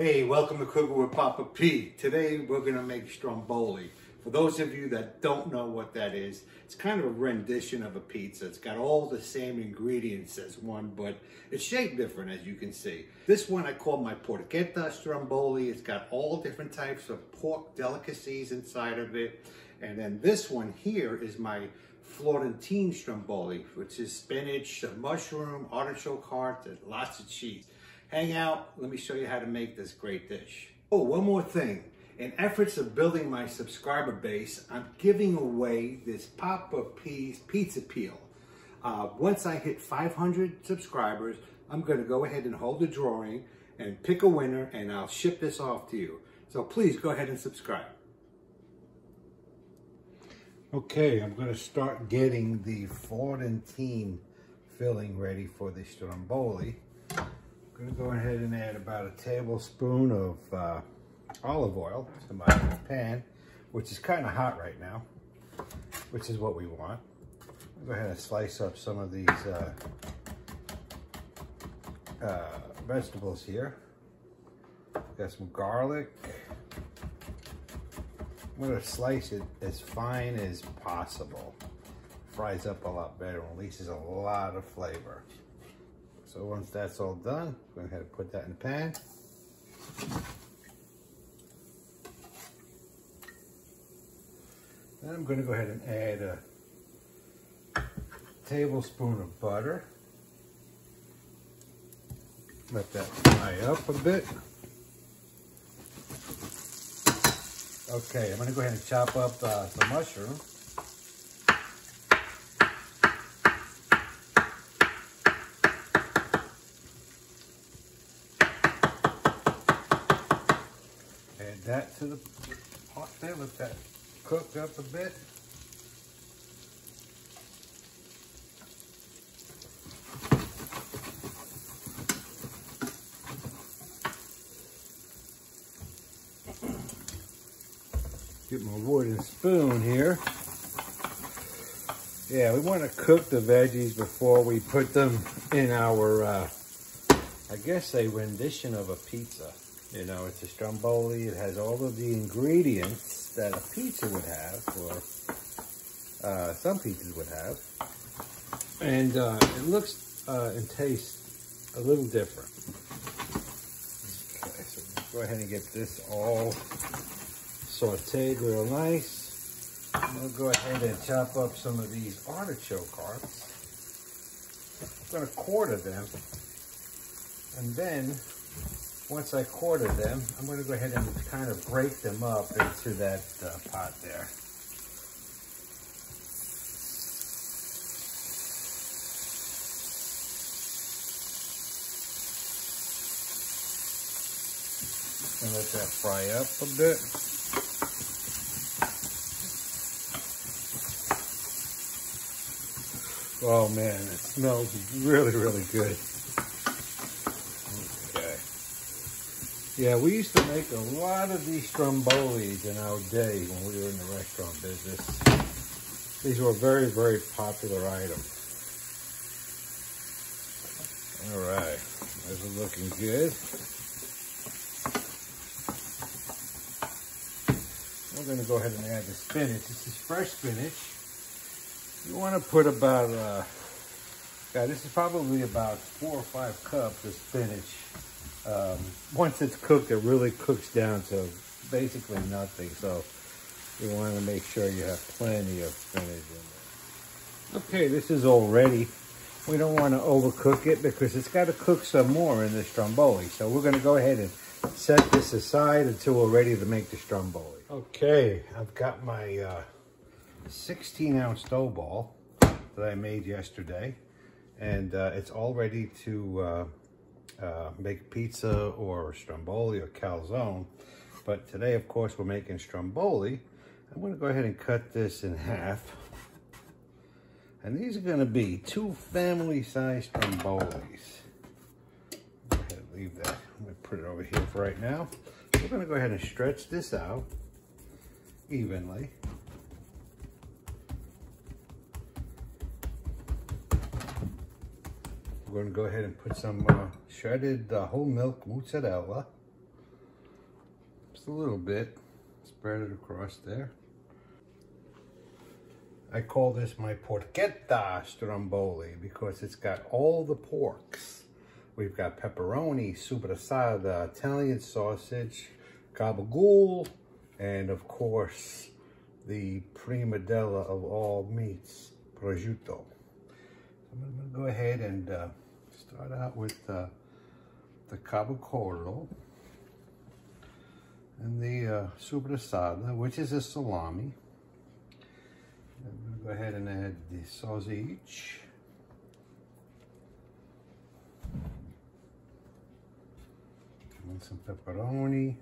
Hey, welcome to Cooking with Papa P. Today we're going to make stromboli. For those of you that don't know what that is, it's kind of a rendition of a pizza. It's got all the same ingredients as one, but it's shaped different, as you can see. This one I call my porchetta stromboli. It's got all different types of pork delicacies inside of it. And then this one here is my Florentine stromboli, which is spinach, mushroom, artichoke heart, and lots of cheese. Hang out, let me show you how to make this great dish. Oh, one more thing. In efforts of building my subscriber base, I'm giving away this Papa P's pizza peel. Once I hit 500 subscribers, I'm gonna go ahead and hold the drawing and pick a winner, and I'll ship this off to you. So please go ahead and subscribe. Okay, I'm gonna start getting the Florentine filling ready for the stromboli. I'm gonna go ahead and add about a tablespoon of olive oil to my pan, which is kind of hot right now, which is what we want. I'll go ahead and slice up some of these vegetables here. Got some garlic. I'm gonna slice it as fine as possible. Fries up a lot better, releases a lot of flavor. So once that's all done, go ahead and put that in the pan. Then I'm going to go ahead and add a tablespoon of butter. Let that fry up a bit. Okay, I'm going to go ahead and chop up some mushroom. That to the pot there, let that cook up a bit. Get my wooden spoon here. Yeah, we want to cook the veggies before we put them in our, I guess, a rendition of a pizza. You know, it's a stromboli, it has all of the ingredients that a pizza would have, or some pizzas would have. And it looks and tastes a little different. Okay, so go ahead and get this all sauteed real nice. We'll go ahead and chop up some of these artichoke hearts. I'm gonna quarter them, and then once I quarter them, I'm going to go ahead and kind of break them up into that pot there. And let that fry up a bit. Oh man, it smells really, really good. Yeah, we used to make a lot of these strombolis in our day when we were in the restaurant business. These were a very, very popular item. All right, those are looking good. We're gonna go ahead and add the spinach. This is fresh spinach. You wanna put about, this is probably about 4 or 5 cups of spinach. Once it's cooked, it really cooks down to basically nothing. So you want to make sure you have plenty of spinach in there. Okay, this is all ready. We don't want to overcook it because it's got to cook some more in the stromboli. So we're going to go ahead and set this aside until we're ready to make the stromboli. Okay, I've got my 16-ounce dough ball that I made yesterday. And it's all ready to make pizza or stromboli or calzone, but today of course we're making stromboli. I'm going to go ahead and cut this in half, and these are going to be 2 family-sized strombolis. Go ahead and leave that. I'm going to put it over here for right now. We're going to go ahead and stretch this out evenly. We're going to go ahead and put some shredded whole milk mozzarella. just a little bit, spread it across there. I call this my porchetta stromboli because it's got all the porks. We've got pepperoni, sopressata, Italian sausage, capocollo, and of course, the primadella of all meats, prosciutto. I'm gonna go ahead and start out with the capocollo and the sopressata, which is a salami. I'm gonna go ahead and add the sausage. And some pepperoni.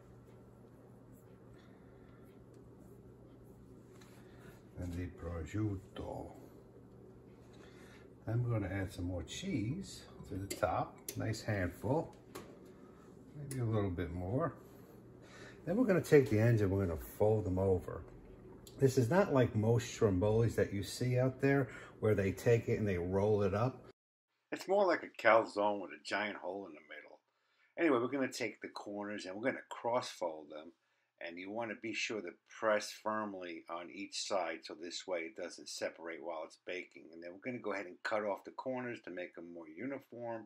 And the prosciutto. I'm going to add some more cheese to the top, nice handful, maybe a little bit more. Then we're going to take the ends and we're going to fold them over. This is not like most strombolis that you see out there where they take it and they roll it up. It's more like a calzone with a giant hole in the middle. Anyway, we're going to take the corners and we're going to cross fold them. And you want to be sure to press firmly on each side so this way it doesn't separate while it's baking. And then we're going to go ahead and cut off the corners to make them more uniform.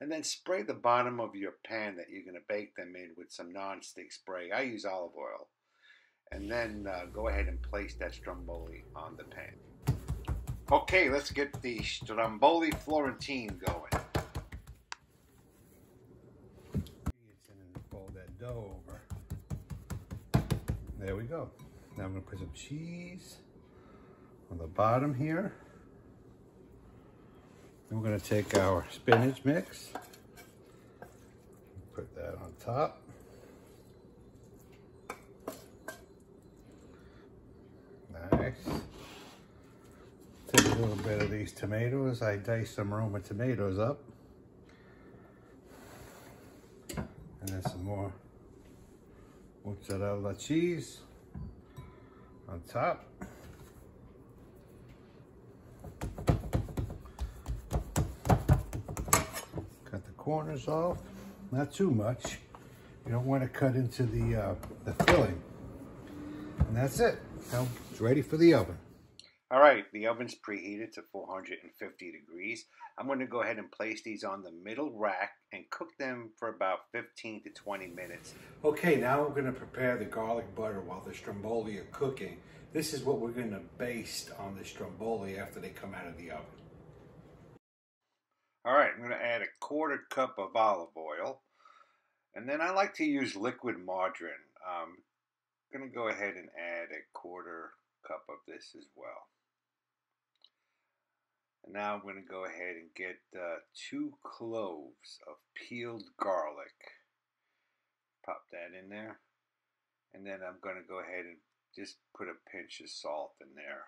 And then spray the bottom of your pan that you're going to bake them in with some non-stick spray. I use olive oil. And then go ahead and place that stromboli on the pan. Okay, let's get the stromboli Florentine going. Fold that dough over. There we go. Now I'm going to put some cheese on the bottom here. And we're going to take our spinach mix, put that on top. Nice. Take a little bit of these tomatoes. I diced some Roma tomatoes up. And then some more mozzarella cheese on top. Cut the corners off, not too much. You don't want to cut into the filling. And that's it. Now it's ready for the oven. All right, the oven's preheated to 450 degrees. I'm going to go ahead and place these on the middle rack and cook them for about 15 to 20 minutes. Okay, now we're going to prepare the garlic butter while the stromboli are cooking. This is what we're going to baste on the stromboli after they come out of the oven. All right, I'm going to add a 1/4 cup of olive oil. And then I like to use liquid margarine. I'm going to go ahead and add a 1/4 cup of this as well. And now I'm going to go ahead and get 2 cloves of peeled garlic. Pop that in there. And then I'm going to go ahead and just put a pinch of salt in there.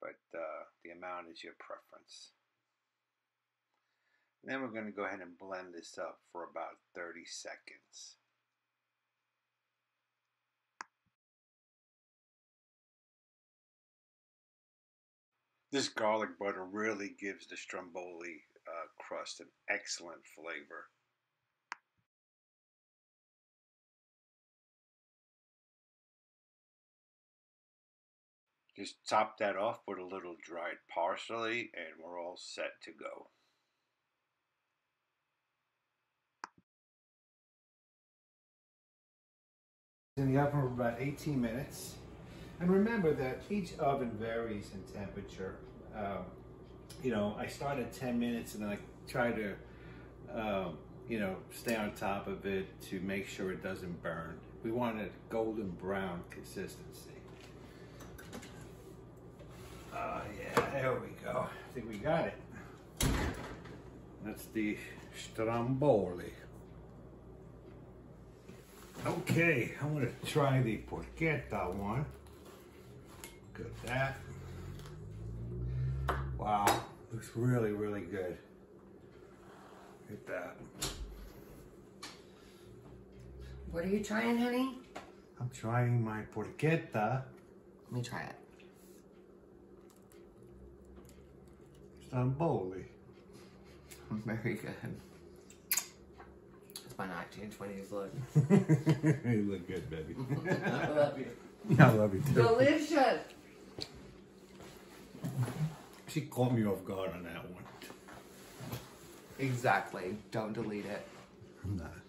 But the amount is your preference. And then we're going to go ahead and blend this up for about 30 seconds. This garlic butter really gives the stromboli crust an excellent flavor. Just top that off with a little dried parsley and we're all set to go. In the oven for about 18 minutes. And remember that each oven varies in temperature. You know, I start at 10 minutes and then I try to, you know, stay on top of it to make sure it doesn't burn. We want a golden brown consistency. Yeah, there we go. I think we got it. That's the stromboli. Okay, I'm going to try the porchetta one. Good at that. Wow, looks really, really good. Look at that. What are you trying, honey? I'm trying my porchetta. Let me try it. Stromboli. Very good. It's my 1920s look. You look good, baby. I love you. I love you too. Delicious. She caught me off guard on that one. Exactly. Don't delete it. I'm not.